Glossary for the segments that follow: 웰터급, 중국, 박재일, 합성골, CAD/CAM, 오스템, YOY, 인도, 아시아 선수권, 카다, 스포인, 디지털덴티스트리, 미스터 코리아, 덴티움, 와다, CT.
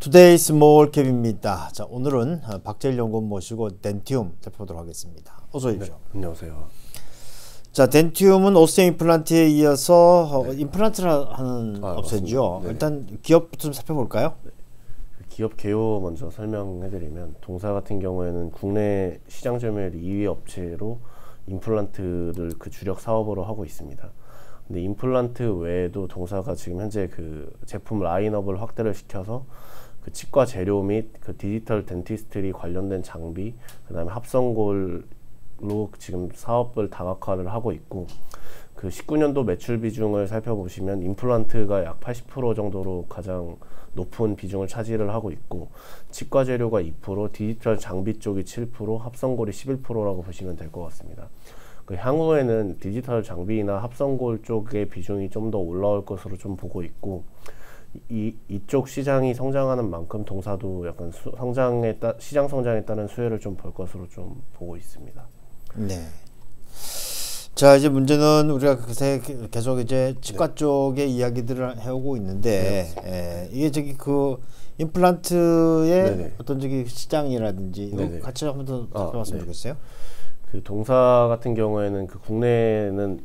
투데이 스몰캡입니다. 자, 오늘은 박재일 연구원 모시고 덴티움 살펴보도록 하겠습니다. 어서 오십시오. 네, 안녕하세요. 자, 덴티움은 오스템 임플란트에 이어서 네. 임플란트를 하는 업체죠. 일단 기업부터 좀 살펴볼까요? 네. 기업 개요 먼저 설명해드리면, 동사 같은 경우에는 국내 시장 점유율 2위 업체로 임플란트를 그 주력 사업으로 하고 있습니다. 근데 임플란트 외에도 동사가 지금 현재 그 제품 라인업을 확대를 시켜서 그 치과 재료 및 그 디지털 덴티스트리 관련된 장비, 그 다음에 합성골로 지금 사업을 다각화를 하고 있고, 그 19년도 매출 비중을 살펴보시면 임플란트가 약 80% 정도로 가장 높은 비중을 차지를 하고 있고, 치과 재료가 2%, 디지털 장비 쪽이 7%, 합성골이 11%라고 보시면 될 것 같습니다. 그 향후에는 디지털 장비나 합성골 쪽의 비중이 좀 더 올라올 것으로 좀 보고 있고, 이쪽 시장이 성장하는 만큼 동사도 약간 시장 성장에 따른 수혜를 좀 볼 것으로 좀 보고 있습니다. 네. 자, 이제 문제는 우리가 그새 계속 이제 치과 네. 쪽의 이야기들을 해오고 있는데, 네. 예, 이게 저기 그 임플란트의 네네. 어떤 저기 시장이라든지 이거 같이 한번 더 살펴봤으면 좋겠어요. 그 동사 같은 경우에는 그 국내는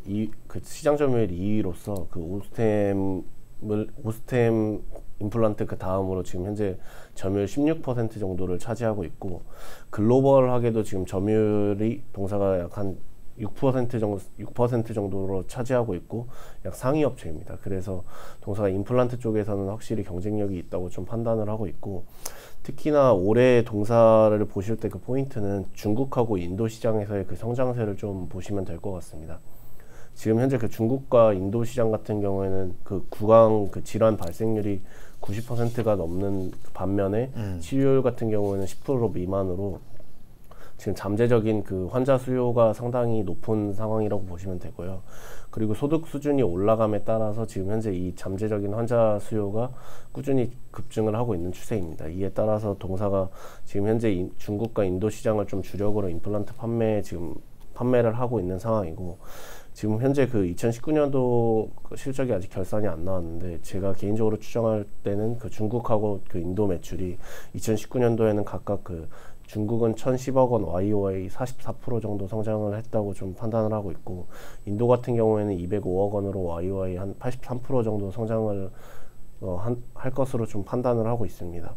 그 시장 점유율 2위로서 그 오스템 임플란트 그 다음으로 지금 현재 점유율 16% 정도를 차지하고 있고, 글로벌하게도 지금 점유율이 동사가 약 한 6% 정도로 차지하고 있고 약 상위 업체입니다. 그래서 동사가 임플란트 쪽에서는 확실히 경쟁력이 있다고 좀 판단을 하고 있고, 특히나 올해 동사를 보실 때 그 포인트는 중국하고 인도 시장에서의 그 성장세를 좀 보시면 될 것 같습니다. 지금 현재 그 중국과 인도 시장 같은 경우에는 그 구강 그 질환 발생률이 90%가 넘는 반면에 치료율 같은 경우에는 10% 미만으로 지금 잠재적인 그 환자 수요가 상당히 높은 상황이라고 보시면 되고요. 그리고 소득 수준이 올라감에 따라서 지금 현재 이 잠재적인 환자 수요가 꾸준히 급증을 하고 있는 추세입니다. 이에 따라서 동사가 지금 현재 중국과 인도 시장을 좀 주력으로 임플란트 판매를 하고 있는 상황이고, 지금 현재 그 2019년도 실적이 아직 결산이 안 나왔는데, 제가 개인적으로 추정할 때는 그 중국하고 그 인도 매출이 2019년도에는 각각 그 중국은 1,010억 원 YOY 44% 정도 성장을 했다고 좀 판단을 하고 있고, 인도 같은 경우에는 205억 원으로 YOY 한 83% 정도 성장을 할 것으로 좀 판단을 하고 있습니다.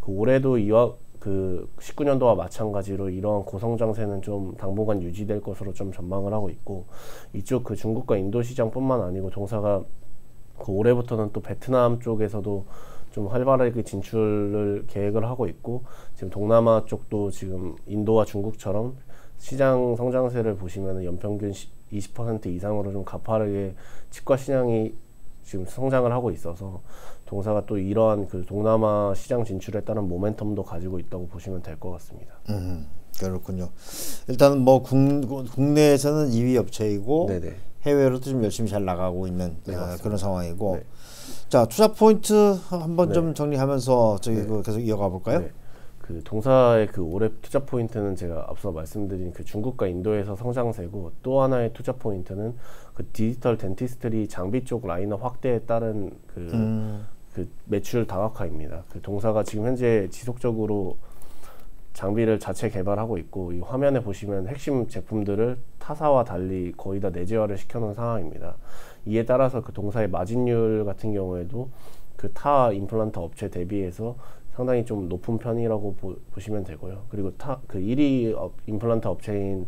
그 올해도 이와 그 19년도와 마찬가지로 이러한 고성장세는 좀 당분간 유지될 것으로 좀 전망을 하고 있고, 이쪽 그 중국과 인도 시장뿐만 아니고 동사가 그 올해부터는 또 베트남 쪽에서도 좀 활발하게 진출을 계획을 하고 있고, 지금 동남아 쪽도 지금 인도와 중국처럼 시장 성장세를 보시면 연평균 20% 이상으로 좀 가파르게 치과 시장이 지금 성장을 하고 있어서 동사가 또 이러한 그 동남아 시장 진출에 따른 모멘텀도 가지고 있다고 보시면 될 것 같습니다. 그렇군요. 일단 뭐 국내에서는 2위 업체이고 네네. 해외로도 좀 열심히 잘 나가고 있는 네, 그런 상황이고 네. 자, 투자 포인트 한번 네. 좀 정리하면서 저희 네. 계속 이어가 볼까요? 네. 그 동사의 그 올해 투자 포인트는 제가 앞서 말씀드린 그 중국과 인도에서 성장세고, 또 하나의 투자 포인트는 그 디지털 덴티스트리 장비 쪽 라인업 확대에 따른 그 매출 다각화입니다. 그 동사가 지금 현재 지속적으로 장비를 자체 개발하고 있고, 이 화면에 보시면 핵심 제품들을 타사와 달리 거의 다 내재화를 시켜놓은 상황입니다. 이에 따라서 그 동사의 마진율 같은 경우에도 그 타 임플란트 업체 대비해서 상당히 좀 높은 편이라고 보시면 되고요. 그리고 그 1위 임플란트 업체인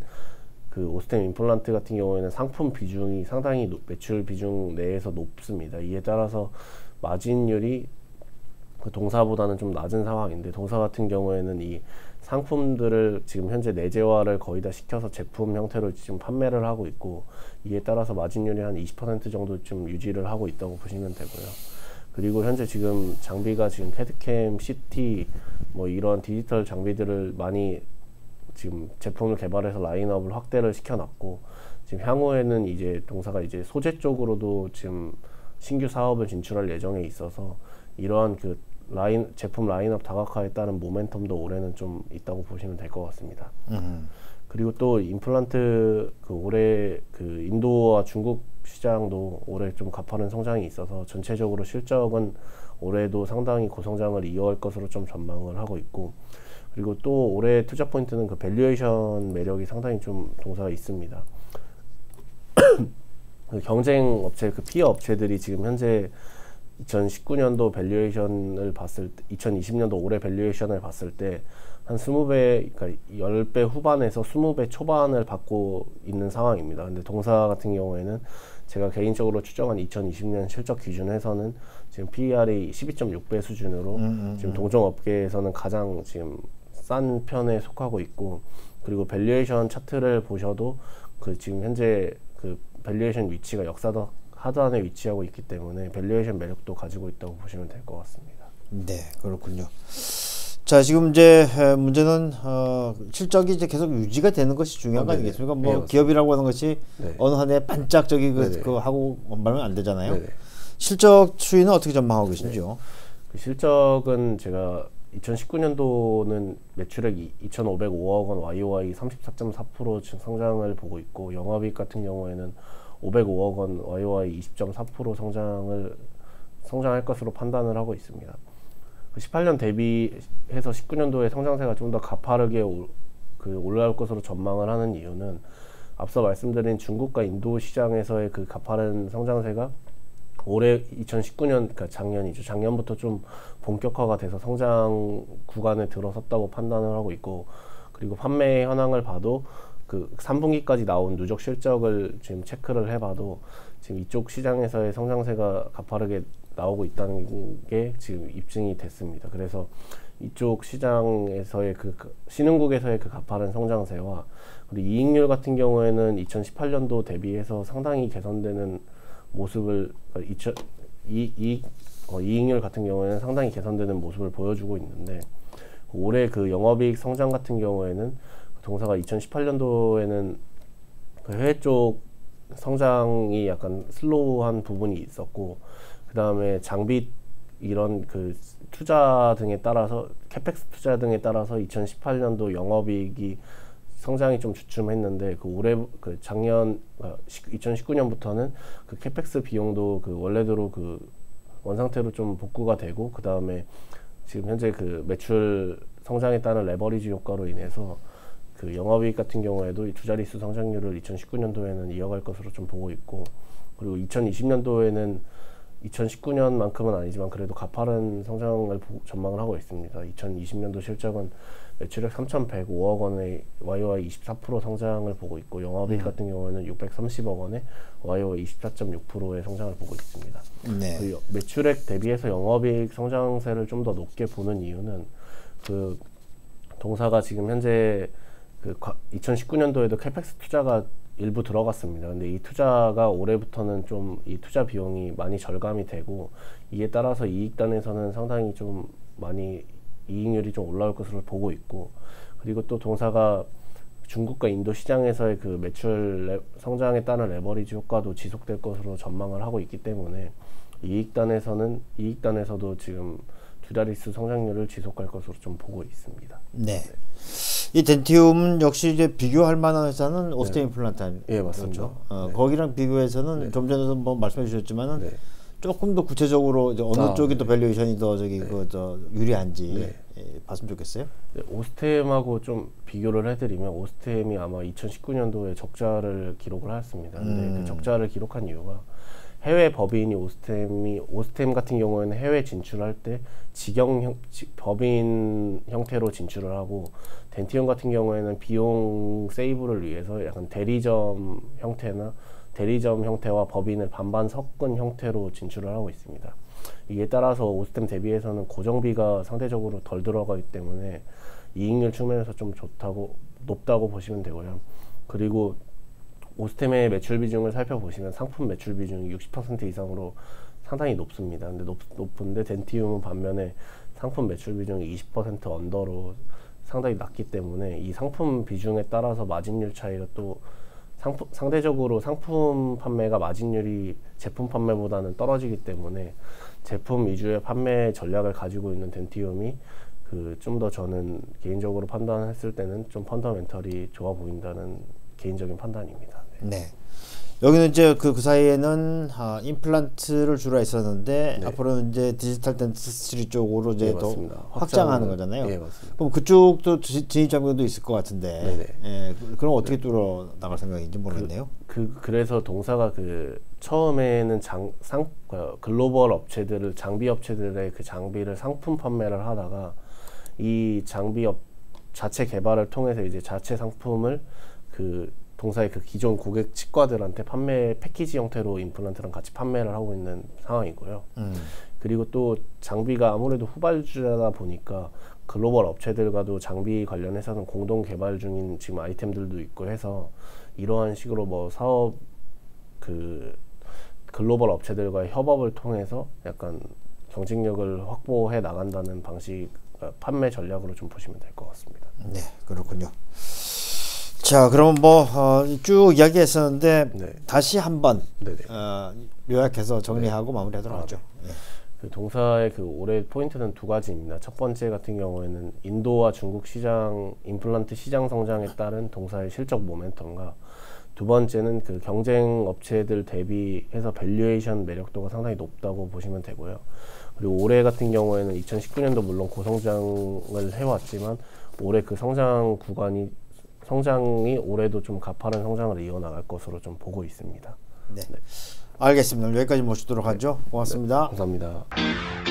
그 오스템 임플란트 같은 경우에는 상품 비중이 상당히 매출 비중 내에서 높습니다. 이에 따라서 마진율이 그 동사보다는 좀 낮은 상황인데, 동사 같은 경우에는 이 상품들을 지금 현재 내재화를 거의 다 시켜서 제품 형태로 지금 판매를 하고 있고, 이에 따라서 마진율이 한 20% 정도 좀 유지를 하고 있다고 보시면 되고요. 그리고 현재 지금 장비가 지금 CAD/CAM, CT 뭐 이런 디지털 장비들을 많이 지금 제품을 개발해서 라인업을 확대를 시켜놨고, 지금 향후에는 이제 동사가 이제 소재 쪽으로도 지금 신규 사업을 진출할 예정에 있어서 이러한 그 제품 라인업 다각화에 따른 모멘텀도 올해는 좀 있다고 보시면 될 것 같습니다. 그리고 또 임플란트 올해 인도와 중국 시장도 올해 좀 가파른 성장이 있어서 전체적으로 실적은 올해도 상당히 고성장을 이어갈 것으로 좀 전망을 하고 있고, 그리고 또 올해 투자 포인트는 밸류에이션 매력이 상당히 좀 동사가 있습니다. 경쟁 업체, 피해 업체들이 지금 현재 2019년도 밸류에이션을 봤을 때, 2020년도 올해 밸류에이션을 봤을 때 한 20배, 그러니까 10배 후반에서 20배 초반을 받고 있는 상황입니다. 근데 동사 같은 경우에는 제가 개인적으로 추정한 2020년 실적 기준에서는 지금 PER이 12.6배 수준으로 지금 동종업계에서는 가장 지금 싼 편에 속하고 있고, 그리고 밸류에이션 차트를 보셔도 지금 현재 밸류에이션 위치가 역사적 하단에 위치하고 있기 때문에 밸류에이션 매력도 가지고 있다고 보시면 될 것 같습니다. 네, 그렇군요. 자, 지금 이제 문제는 실적이 이제 계속 유지가 되는 것이 중요한 거 아니겠습니까? 뭐 네, 기업이라고 하는 것이 네, 어느 한 해 반짝적인 그 하고 말면 안 되잖아요. 네네. 실적 추이는 어떻게 전망하고 계신지요? 네. 그 실적은 제가 2019년도는 매출액이 2,505억 원 YOY 34.4% 성장을 보고 있고, 영업이익 같은 경우에는 505억 원 YOY 20.4% 성장할 것으로 판단을 하고 있습니다. 18년 대비해서 19년도에 성장세가 좀 더 가파르게 올라올 것으로 전망을 하는 이유는 앞서 말씀드린 중국과 인도 시장에서의 그 가파른 성장세가 올해 2019년, 그러니까 작년이죠. 작년부터 좀 본격화가 돼서 성장 구간에 들어섰다고 판단을 하고 있고, 그리고 판매 현황을 봐도 3분기까지 나온 누적 실적을 지금 체크를 해봐도 지금 이쪽 시장에서의 성장세가 가파르게 나오고 있다는 게 지금 입증이 됐습니다. 그래서 이쪽 시장에서의 신흥국에서의 가파른 성장세와, 그리고 이익률 같은 경우에는 2018년도 대비해서 상당히 개선되는 모습을, 이익률 같은 경우에는 상당히 개선되는 모습을 보여주고 있는데, 올해 영업이익 성장 같은 경우에는 동사가 2018년도에는 해외 쪽 성장이 약간 슬로우한 부분이 있었고, 그 다음에 장비 이런 투자 등에 따라서 캐펙스 투자 등에 따라서 2018년도 영업이익이 성장이 좀 주춤했는데, 작년 2019년부터는 캐펙스 비용도 원래대로 원상태로 좀 복구가 되고, 그 다음에 지금 현재 매출 성장에 따른 레버리지 효과로 인해서 영업이익 같은 경우에도 두 자릿수 성장률을 2019년도에는 이어갈 것으로 좀 보고 있고, 그리고 2020년도에는 2019년만큼은 아니지만 그래도 가파른 성장을 전망을 하고 있습니다. 2020년도 실적은 매출액 3,105억 원의 YOY 24% 성장을 보고 있고, 영업이익 같은 경우에는 630억 원의 YOY 24.6%의 성장을 보고 있습니다. 네. 매출액 대비해서 영업이익 성장세를 좀 더 높게 보는 이유는 동사가 지금 현재 2019년도에도 캐펙스 투자가 일부 들어갔습니다. 근데 이 투자가 올해부터는 좀 이 투자 비용이 많이 절감이 되고, 이에 따라서 이익단에서는 상당히 좀 많이 이익률이 좀 올라올 것으로 보고 있고, 그리고 또 동사가 중국과 인도 시장에서의 매출 성장에 따른 레버리지 효과도 지속될 것으로 전망을 하고 있기 때문에 이익단에서도 지금 두 자릿수 성장률을 지속할 것으로 좀 보고 있습니다. 네. 이 덴티움 역시 이제 비교할 만한 회사는 오스템 임플란트 아닙니까? 예, 맞습니다. 네. 거기랑 비교해서는 좀 전에도 뭐 말씀해 주셨지만은 조금 더 구체적으로 이제 어느 쪽이 더 밸류에이션이 더 유리한지 봤으면 좋겠어요. 네, 오스템하고 좀 비교를 해드리면 오스템이 아마 2019년도에 적자를 기록을 하였습니다. 근데 적자를 기록한 이유가 해외 법인이 오스템 같은 경우에는 해외 진출할 때 법인 형태로 진출을 하고, 덴티움 같은 경우에는 비용 세이브를 위해서 약간 대리점 형태와 법인을 반반 섞은 형태로 진출을 하고 있습니다. 이에 따라서 오스템 대비해서는 고정비가 상대적으로 덜 들어가기 때문에 이익률 측면에서 좀 높다고 보시면 되고요. 그리고 오스템의 매출 비중을 살펴보시면 상품 매출 비중이 60% 이상으로 상당히 높습니다. 근데 높은데 덴티움은 반면에 상품 매출 비중이 20% 언더로 상당히 낮기 때문에 이 상품 비중에 따라서 마진율 차이가 또 상대적으로 상품 판매가 마진율이 제품 판매보다는 떨어지기 때문에 제품 위주의 판매 전략을 가지고 있는 덴티움이 그 좀 더 저는 개인적으로 판단했을 때는 좀 펀더멘털이 좋아 보인다는 개인적인 판단입니다. 네. 네. 여기는 이제 그 사이에는 임플란트를 주로 했었는데 네. 앞으로는 이제 디지털 덴티스트리 쪽으로 이제 네, 더 확장하는 거잖아요. 네, 맞습니다. 그럼 그쪽도 진입 장면도 있을 것 같은데 네, 그럼 어떻게 뚫어 나갈 생각인지 모르겠네요. 그래서 동사가 그 처음에는 글로벌 업체들을 장비 업체들의 그 장비를 상품 판매를 하다가 이 장비 자체 개발을 통해서 이제 자체 상품을 그 동사의 그 기존 고객 치과들한테 판매 패키지 형태로 임플란트랑 같이 판매를 하고 있는 상황이고요. 그리고 또 장비가 아무래도 후발주자다 보니까 글로벌 업체들과도 장비 관련해서는 공동 개발 중인 지금 아이템들도 있고 해서 이러한 식으로 뭐 사업 그 글로벌 업체들과의 협업을 통해서 약간 경쟁력을 확보해 나간다는 방식 판매 전략으로 좀 보시면 될 것 같습니다. 네, 그렇군요. 자, 그러면 뭐 쭉 이야기했었는데 네. 다시 한번 요약해서 정리하고 네. 마무리하도록 하죠. 네. 그 동사의 그 올해 포인트는 두 가지입니다. 첫 번째 같은 경우에는 인도와 중국 시장 임플란트 시장 성장에 따른 동사의 실적 모멘텀과 두 번째는 그 경쟁 업체들 대비해서 밸류에이션 매력도가 상당히 높다고 보시면 되고요. 그리고 올해 같은 경우에는 2019년도 물론 고성장을 해왔지만 올해 그 성장이 올해도 좀 가파른 성장을 이어나갈 것으로 좀 보고 있습니다. 네. 네. 알겠습니다. 여기까지 모시도록 하죠. 고맙습니다. 네. 감사합니다.